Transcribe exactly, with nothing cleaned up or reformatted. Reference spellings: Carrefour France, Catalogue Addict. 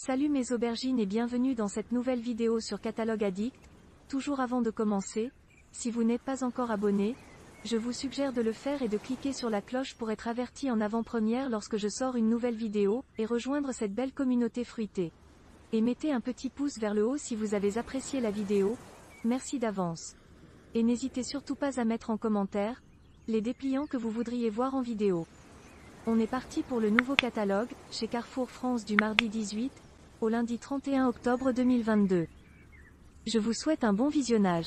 Salut mes aubergines et bienvenue dans cette nouvelle vidéo sur Catalogue Addict. Toujours avant de commencer, si vous n'êtes pas encore abonné, je vous suggère de le faire et de cliquer sur la cloche pour être averti en avant-première lorsque je sors une nouvelle vidéo, et rejoindre cette belle communauté fruitée. Et mettez un petit pouce vers le haut si vous avez apprécié la vidéo, merci d'avance. Et n'hésitez surtout pas à mettre en commentaire les dépliants que vous voudriez voir en vidéo. On est parti pour le nouveau catalogue, chez Carrefour France du mardi dix-huit, au lundi trente et un octobre deux mille vingt-deux. Je vous souhaite un bon visionnage.